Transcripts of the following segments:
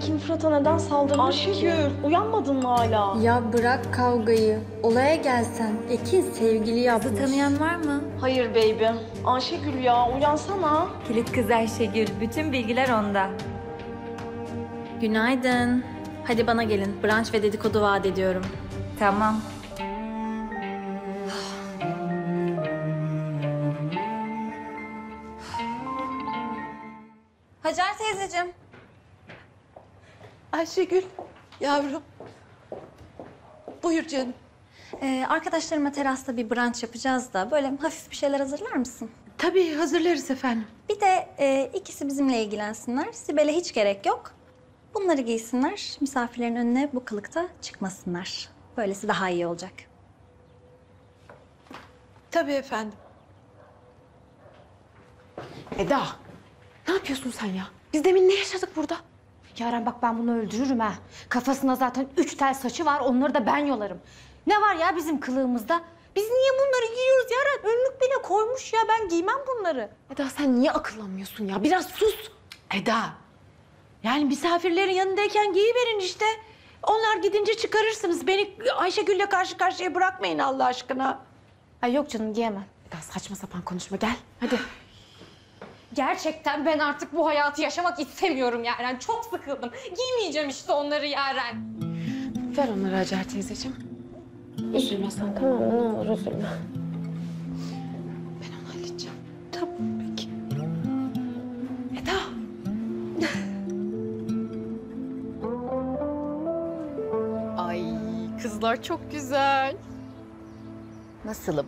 Ekin Fırat'a neden saldırmış ki? Aşkım, uyanmadın mı hala? Ya bırak kavgayı, olaya gelsen. Ekin sevgili yapmış. Kızı tanıyan var mı? Hayır baby. Ayşegül ya, uyansana. Kilit kız Ayşegül, bütün bilgiler onda. Günaydın. Hadi bana gelin, brunch ve dedikodu vaat ediyorum. Tamam. Hacer teyzeciğim. Ayşegül, yavrum. Buyur canım. Arkadaşlarıma terasta bir brunch yapacağız da böyle hafif bir şeyler hazırlar mısın? Tabii hazırlarız efendim. Bir de ikisi bizimle ilgilensinler. Sibel'e hiç gerek yok. Bunları giysinler, misafirlerin önüne bu kılıkta çıkmasınlar. Böylesi daha iyi olacak. Tabii efendim. Eda, ne yapıyorsun sen ya? Biz demin ne yaşadık burada? Yaren bak ben bunu öldürürüm ha. Kafasına zaten 3 tel saçı var, onları da ben yolarım. Ne var ya bizim kılığımızda? Biz niye bunları giyiyoruz Yaren? Önlük bile koymuş ya, ben giymem bunları. Eda sen niye akıllanmıyorsun ya? Biraz sus. Eda. Yani misafirlerin yanındayken giyiverin işte. Onlar gidince çıkarırsınız. Beni Ayşegül'le karşı karşıya bırakmayın Allah aşkına. Ay yok canım giyemem. Eda saçma sapan konuşma gel hadi. Gerçekten ben artık bu hayatı yaşamak istemiyorum Yaren. Çok sıkıldım. Giymeyeceğim işte onları Yaren. Ver onları Hacer teyzeciğim. Üzülme sen tamam mı? Ne olur üzülme. Ben onu halledeceğim. Tamam peki. Eda. Ay kızlar çok güzel. Nasılım?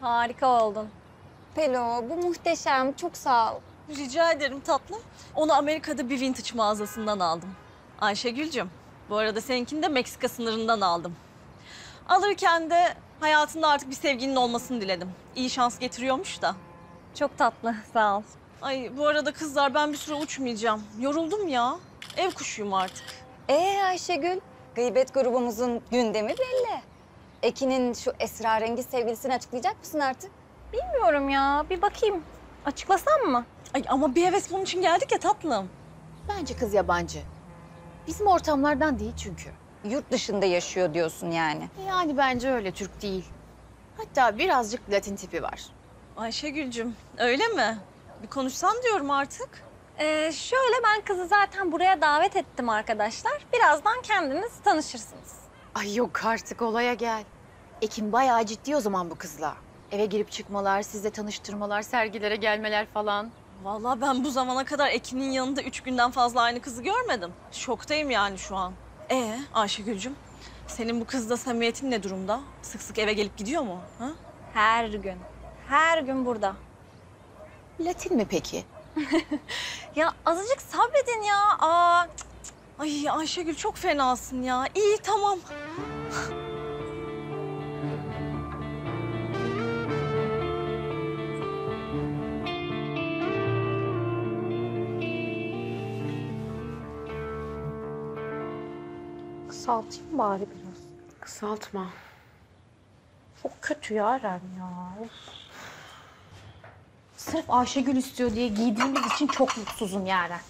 Harika oldun. Pelo, bu muhteşem. Çok sağ ol. Rica ederim tatlım. Onu Amerika'da bir vintage mağazasından aldım. Ayşegül'cüm, bu arada seninkini de Meksika sınırından aldım. Alırken de hayatında artık bir sevginin olmasını diledim. İyi şans getiriyormuş da. Çok tatlı, sağ ol. Ay bu arada kızlar ben bir süre uçmayacağım. Yoruldum ya. Ev kuşuyum artık. Ayşegül, gıybet grubumuzun gündemi belli. Ekin'in şu esrarengiz sevgilisini açıklayacak mısın artık? Bilmiyorum ya. Bir bakayım. Açıklasam mı? Ay ama bir heves bunun için geldik ya tatlım. Bence kız yabancı. Bizim ortamlardan değil çünkü. Yurt dışında yaşıyor diyorsun yani. Yani bence öyle Türk değil. Hatta birazcık Latin tipi var. Ayşegül'cüm öyle mi? Bir konuşsam diyorum artık. Şöyle ben kızı zaten buraya davet ettim arkadaşlar. Birazdan kendiniz tanışırsınız. Ay yok artık olaya gel. Ekin bayağı ciddi o zaman bu kızla. Eve girip çıkmalar, sizle tanıştırmalar, sergilere gelmeler falan. Vallahi ben bu zamana kadar Ekin'in yanında 3 günden fazla aynı kızı görmedim. Şoktayım yani şu an. Ayşegül'cüm, senin bu kızla samimiyetin ne durumda? Sık sık eve gelip gidiyor mu? Ha? Her gün. Her gün burada. Latin mi peki? Ya azıcık sabredin ya. Ay Ayşegül çok fenasın ya. İyi tamam. Kısaltayım bari biraz. Kısaltma. Çok kötü Yaren ya. Sırf Ayşegül istiyor diye giydiğimiz için çok mutsuzum Yaren.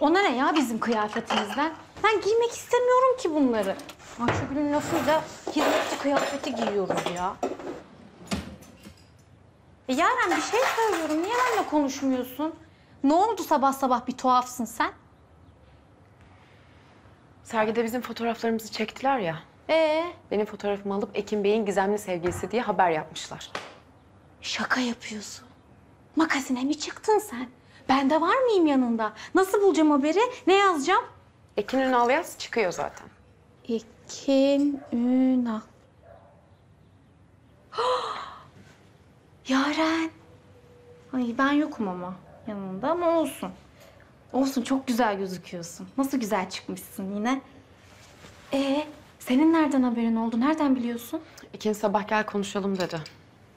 Ona ne ya bizim kıyafetimizden? Ben giymek istemiyorum ki bunları. Ayşegül'ün lafıyla hizmetçi kıyafeti giyiyoruz ya. Yaren bir şey söylüyorum. Niye benimle konuşmuyorsun? Ne oldu sabah sabah bir tuhafsın sen? Sergide bizim fotoğraflarımızı çektiler ya. Benim fotoğrafımı alıp Ekin Bey'in gizemli sevgilisi diye haber yapmışlar. Şaka yapıyorsun. Makasine mi çıktın sen? Ben de var mıyım yanında? Nasıl bulacağım haberi? Ne yazacağım? Ekin Ünal yaz çıkıyor zaten. Ekin Ünal. Yaren. Ay ben yokum ama yanında ama olsun. Olsun, çok güzel gözüküyorsun. Nasıl güzel çıkmışsın yine. Senin nereden haberin oldu? Nereden biliyorsun? İkinci sabah gel konuşalım dedi.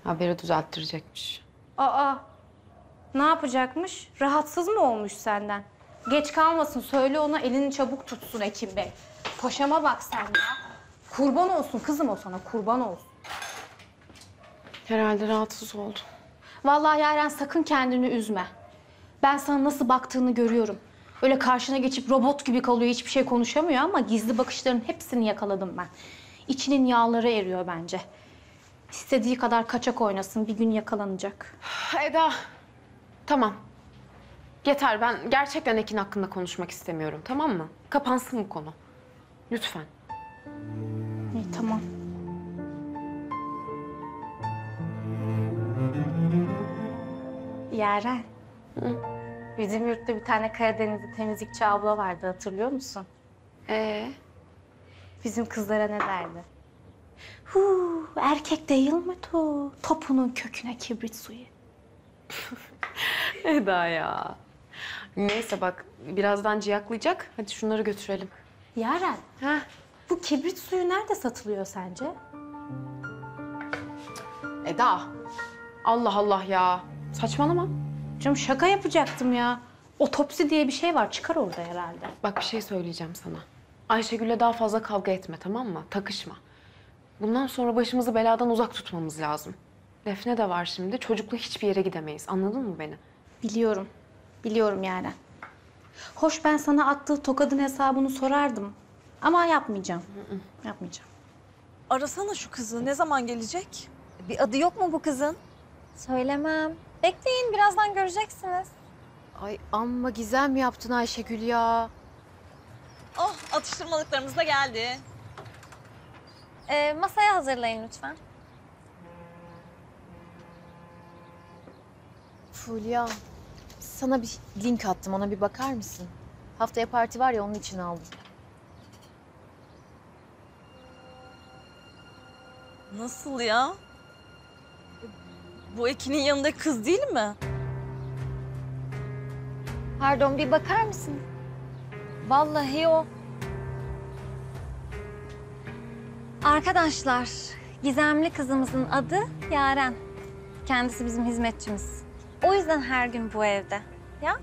Haberi düzelttirecekmiş. Ne yapacakmış? Rahatsız mı olmuş senden? Geç kalmasın, söyle ona elini çabuk tutsun Ekin Bey. Paşama bak sen ya. Kurban olsun kızım o sana, kurban olsun. Herhalde rahatsız oldu. Vallahi Yaren sakın kendini üzme. Ben sana nasıl baktığını görüyorum. Böyle karşına geçip robot gibi kalıyor, hiçbir şey konuşamıyor ama gizli bakışların hepsini yakaladım ben. İçinin yağları eriyor bence. İstediği kadar kaçak oynasın, bir gün yakalanacak. Eda, tamam. Yeter, ben gerçekten Ekin hakkında konuşmak istemiyorum, tamam mı? Kapansın bu konu. Lütfen. İyi, tamam. Yaren. Hı? Bizim yurtta bir tane Karadenizli temizlikçi abla vardı, hatırlıyor musun? Bizim kızlara ne derdi? Huu, erkek değil mi o? Topunun köküne kibrit suyu. Eda ya. Neyse bak, birazdan ciyaklayacak. Hadi şunları götürelim. Yaren, heh, bu kibrit suyu nerede satılıyor sence? Eda, Allah Allah ya. Saçmalama. Canım şaka yapacaktım ya. Otopsi diye bir şey var, çıkar orada herhalde. Bak bir şey söyleyeceğim sana. Ayşegül'le daha fazla kavga etme, tamam mı? Takışma. Bundan sonra başımızı beladan uzak tutmamız lazım. Defne de var şimdi, çocukla hiçbir yere gidemeyiz. Anladın mı beni? Biliyorum. Biliyorum yani. Hoş, ben sana attığı tokadın hesabını sorardım. Ama yapmayacağım. Yapmayacağım. Arasana şu kızı, ne zaman gelecek? Bir adı yok mu bu kızın? Söylemem. Bekleyin, birazdan göreceksiniz. Ay amma gizem yaptın Ayşegül ya. Oh, atıştırmalıklarımız da geldi. Masaya hazırlayın lütfen. Fulya, sana bir link attım, ona bir bakar mısın? Haftaya parti var ya, onun için aldım. Nasıl ya? Bu Ekin'in yanındaki kız değil mi? Pardon, bir bakar mısın? Vallahi o. Arkadaşlar, gizemli kızımızın adı Yaren. Kendisi bizim hizmetçimiz. O yüzden her gün bu evde. Ya?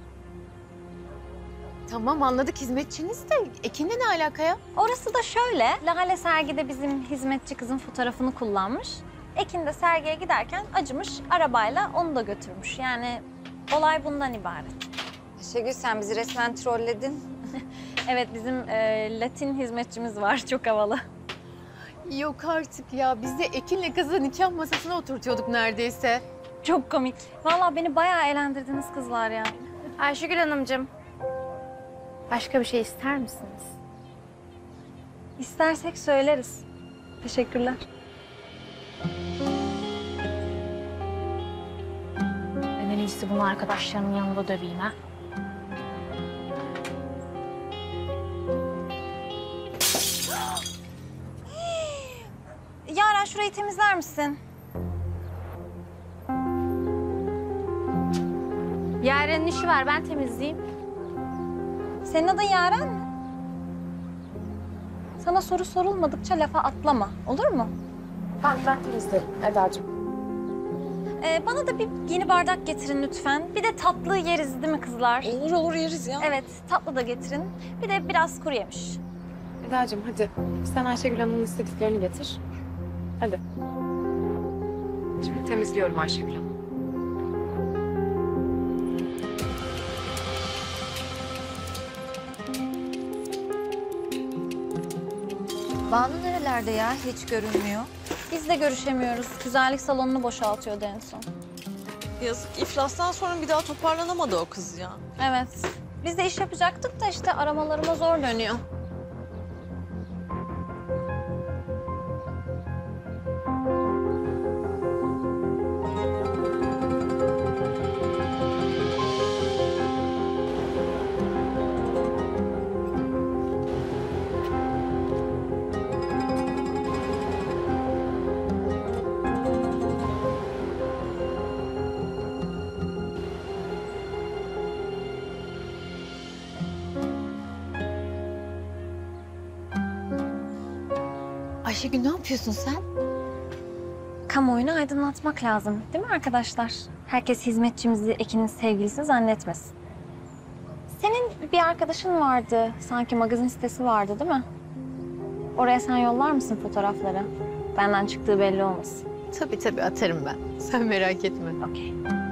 Tamam, anladık hizmetçiniz de Ekin'le ne alaka ya? Orası da şöyle, Lale Sergi'de bizim hizmetçi kızın fotoğrafını kullanmış. Ekin de sergiye giderken acımış, arabayla onu da götürmüş. Yani olay bundan ibaret. Ayşegül, sen bizi resmen trolledin. Evet, bizim Latin hizmetçimiz var, çok havalı. Yok artık ya, biz de Ekin'le kızla nikah masasına oturtuyorduk neredeyse. Çok komik. Vallahi beni bayağı eğlendirdiniz kızlar ya. Ayşegül Hanımcığım, başka bir şey ister misiniz? İstersek söyleriz. Teşekkürler. Ben en iyisi bunu arkadaşlarımın yanında döveyim ha. Yaren, şurayı temizler misin? Yaren'in işi var, ben temizleyeyim. Senin adın Yaren mi? Sana soru sorulmadıkça lafa atlama, olur mu? Ben temizlerim Eda'cığım. Bana da bir yeni bardak getirin lütfen. Bir de tatlı yeriz değil mi kızlar? Olur olur, yeriz ya. Evet, tatlı da getirin. Bir de biraz kuru yemiş. Eda'cığım hadi, sen Ayşegül Hanım'ın istediklerini getir. Hadi. Şimdi temizliyorum Ayşegül Hanım. Banu nerelerde ya? Hiç görünmüyor. Biz de görüşemiyoruz. Güzellik salonunu boşaltıyordu en son. Yazık, iflastan sonra bir daha toparlanamadı o kız ya. Evet. Biz de iş yapacaktık da işte aramalarıma zor dönüyor. Ayşegül, ne yapıyorsun sen? Kamuoyunu aydınlatmak lazım, değil mi arkadaşlar? Herkes hizmetçimizi Ekin'in sevgilisini zannetmesin. Senin bir arkadaşın vardı, sanki magazin sitesi vardı değil mi? Oraya sen yollar mısın fotoğrafları? Benden çıktığı belli olmasın. Tabii tabii, atarım ben. Sen merak etme. Okey.